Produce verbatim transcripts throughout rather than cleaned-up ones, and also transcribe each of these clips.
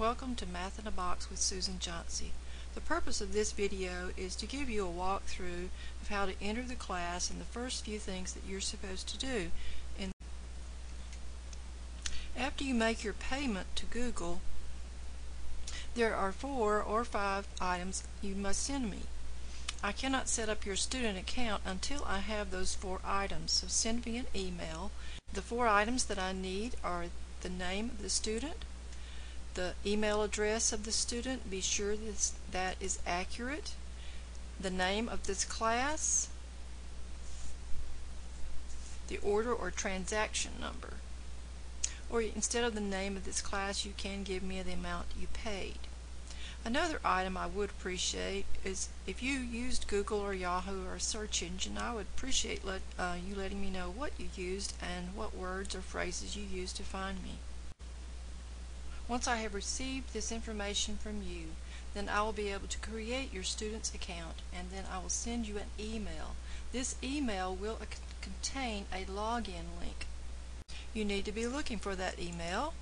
Welcome to Math in a Box with Susan Johnsey. The purpose of this video is to give you a walkthrough of how to enter the class and the first few things that you're supposed to do. And after you make your payment to Google, there are four or five items you must send me. I cannot set up your student account until I have those four items, so send me an email. The four items that I need are the name of the student, the email address of the student, be sure this, that is accurate, the name of this class, the order or transaction number. Or instead of the name of this class, you can give me the amount you paid. Another item I would appreciate is if you used Google or Yahoo or a search engine, I would appreciate let, uh, you letting me know what you used and what words or phrases you used to find me. Once I have received this information from you, then I will be able to create your student's account, and then I will send you an email. This email will contain a login link. You need to be looking for that email.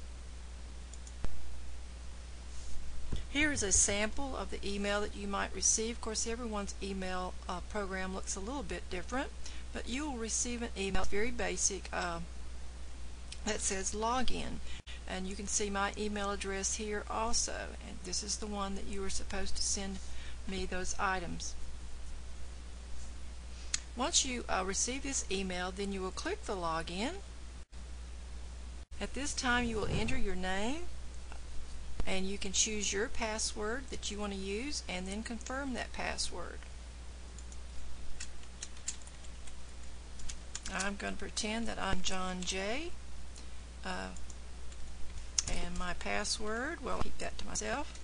Here is a sample of the email that you might receive. Of course, everyone's email uh, program looks a little bit different, but you will receive an email, very basic, uh, that says login. And you can see my email address here also, and this is the one that you are supposed to send me those items. Once you uh, receive this email, then you will click the login. At this time you will enter your name, and you can choose your password that you want to use and then confirm that password. I'm going to pretend that I'm John Jay. Uh, And my password, well, I'll keep that to myself.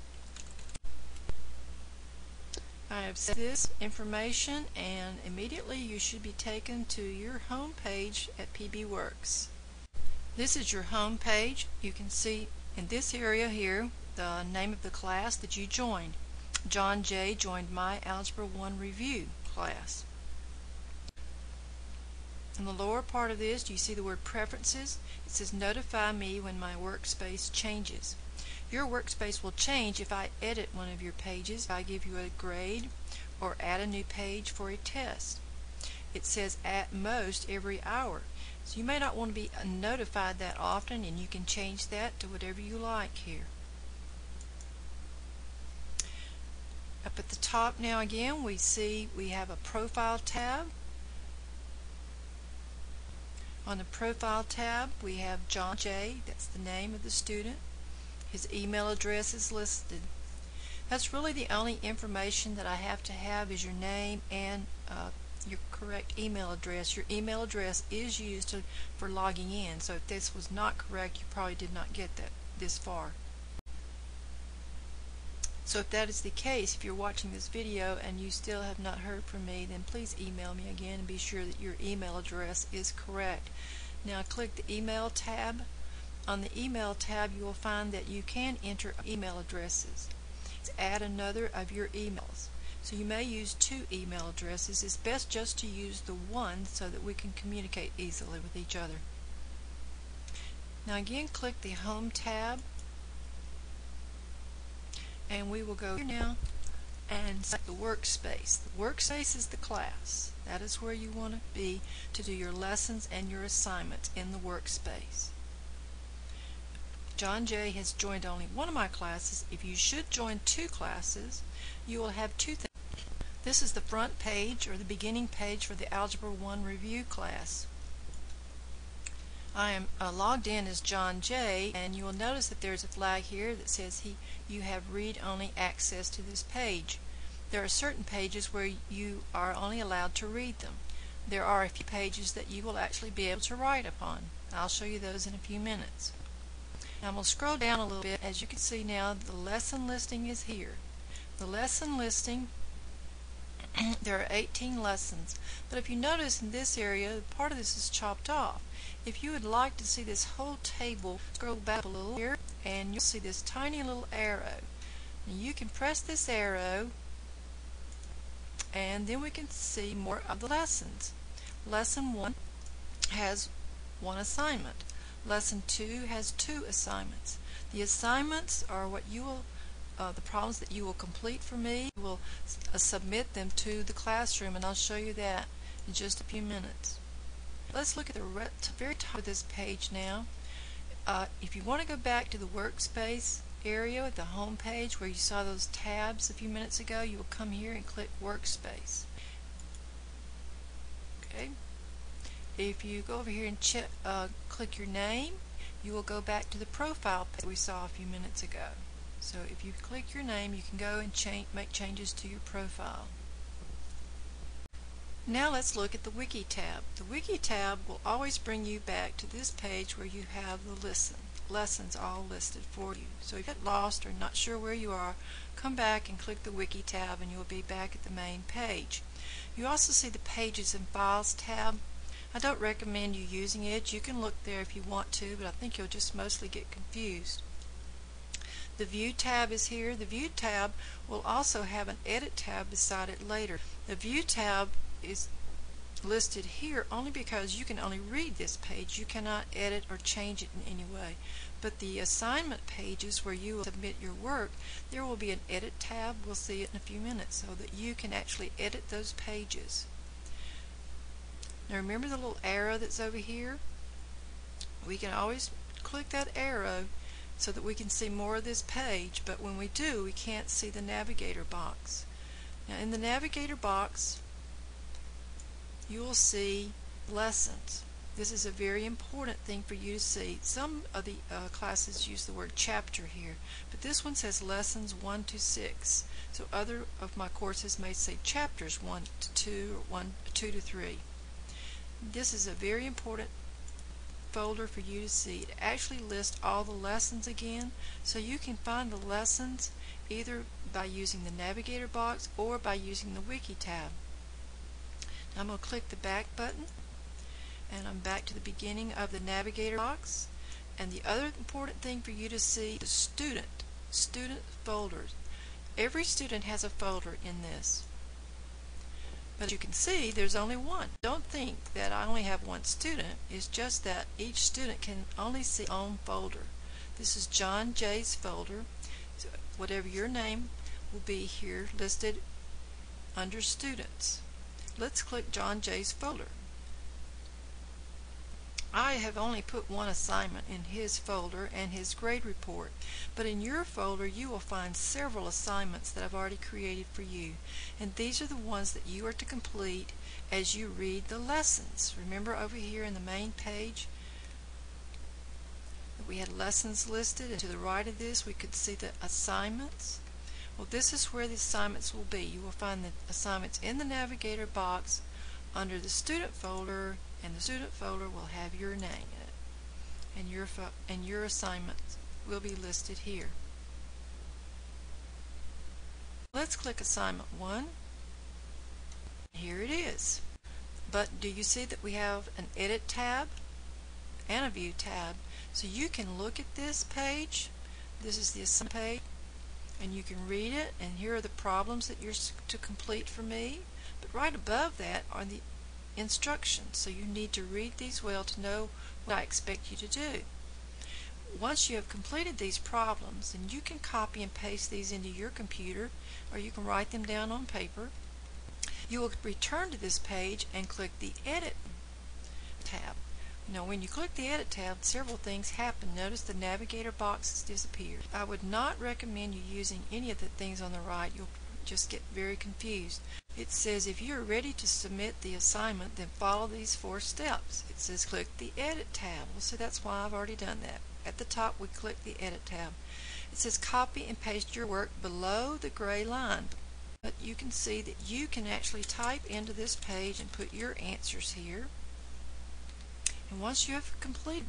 I have set this information, and immediately you should be taken to your home page at PBWorks. This is your home page. You can see in this area here the name of the class that you joined. John Jay joined my Algebra One review class. In the lower part of this, you see the word Preferences. It says, notify me when my workspace changes. Your workspace will change if I edit one of your pages, if I give you a grade, or add a new page for a test. It says, at most, every hour. So you may not want to be notified that often, and you can change that to whatever you like here. Up at the top now again, we see we have a Profile tab. On the Profile tab, we have John Jay, that's the name of the student. His email address is listed. That's really the only information that I have to have is your name and uh, your correct email address. Your email address is used to, for logging in, so if this was not correct, you probably did not get that this far. So if that is the case, if you're watching this video and you still have not heard from me, then please email me again and be sure that your email address is correct. Now click the Email tab. On the Email tab, you will find that you can enter email addresses. It's add another of your emails. So you may use two email addresses. It's best just to use the one so that we can communicate easily with each other. Now again, click the Home tab. And we will go here now and select the workspace. The workspace is the class. That is where you want to be to do your lessons and your assignments, in the workspace. John Jay has joined only one of my classes. If you should join two classes, you will have two things. This is the front page or the beginning page for the Algebra One review class. I am uh, logged in as John Jay, and you will notice that there's a flag here that says he, you have read-only access to this page. There are certain pages where you are only allowed to read them. There are a few pages that you will actually be able to write upon. I'll show you those in a few minutes. Now I'm going to scroll down a little bit. As you can see now, the lesson listing is here. The lesson listing, there are eighteen lessons, but if you notice in this area, part of this is chopped off. If you would like to see this whole table, scroll back a little here, and you'll see this tiny little arrow. Now you can press this arrow, and then we can see more of the lessons. Lesson one has one assignment. Lesson two has two assignments. The assignments are what you will, uh, the problems that you will complete for me. You will uh, submit them to the classroom, and I'll show you that in just a few minutes. Let's look at the very top of this page now. Uh, if you want to go back to the workspace area at the home page where you saw those tabs a few minutes ago, you will come here and click workspace. Okay. If you go over here and check, uh, click your name, you will go back to the profile page we saw a few minutes ago. So if you click your name, you can go and change, make changes to your profile. Now let's look at the Wiki tab. The Wiki tab will always bring you back to this page where you have the listen, lessons all listed for you. So if you get lost or not sure where you are, come back and click the Wiki tab and you'll be back at the main page. You also see the Pages and Files tab. I don't recommend you using it. You can look there if you want to, but I think you'll just mostly get confused. The View tab is here. The View tab will also have an Edit tab beside it later. The View tab is listed here only because you can only read this page. You cannot edit or change it in any way. But the assignment pages where you will submit your work, there will be an Edit tab. We'll see it in a few minutes, so that you can actually edit those pages. Now remember the little arrow that's over here? We can always click that arrow so that we can see more of this page, but when we do, we can't see the navigator box. Now in the navigator box, you will see lessons. This is a very important thing for you to see. Some of the uh, classes use the word chapter here, but this one says lessons one to six. So other of my courses may say chapters one to two or one, two to three. This is a very important folder for you to see. It actually lists all the lessons again, so you can find the lessons either by using the navigator box or by using the Wiki tab. Now I'm going to click the back button, and I'm back to the beginning of the navigator box. And the other important thing for you to see is student, student folders. Every student has a folder in this. But as you can see, there's only one. Don't think that I only have one student. It's just that each student can only see their own folder. This is John Jay's folder. So whatever your name will be here listed under students. Let's click John Jay's folder. I have only put one assignment in his folder and his grade report, but in your folder you will find several assignments that I've already created for you, and these are the ones that you are to complete as you read the lessons. Remember over here in the main page that we had lessons listed, and to the right of this we could see the assignments. Well, this is where the assignments will be. You will find the assignments in the navigator box under the student folder, and the student folder will have your name in it, and your, and your assignments will be listed here. Let's click assignment one. Here it is. But do you see that we have an Edit tab and a View tab? So you can look at this page. This is the assignment page, and you can read it, and here are the problems that you're to complete for me. But right above that are the instructions, so you need to read these well to know what I expect you to do. Once you have completed these problems, and you can copy and paste these into your computer, or you can write them down on paper, you will return to this page and click the Edit tab. Now when you click the Edit tab, several things happen. Notice the navigator box has disappeared. I would not recommend you using any of the things on the right. You'll just get very confused. It says if you're ready to submit the assignment, then follow these four steps. It says click the Edit tab. Well, see, that's why I've already done that. At the top we click the Edit tab. It says copy and paste your work below the gray line. But you can see that you can actually type into this page and put your answers here. And once you have completed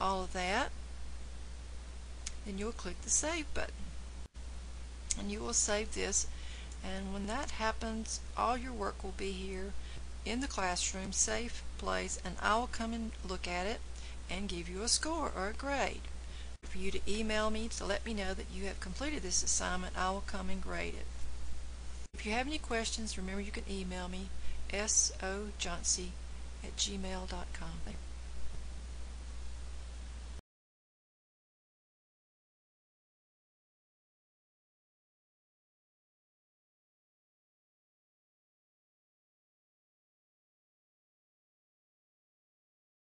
all of that, then you'll click the Save button. And you will save this, and when that happens, all your work will be here in the classroom, safe place, and I will come and look at it and give you a score or a grade. For you to email me to let me know that you have completed this assignment, I will come and grade it. If you have any questions, remember you can email me, sojohnsey at gmail dot com.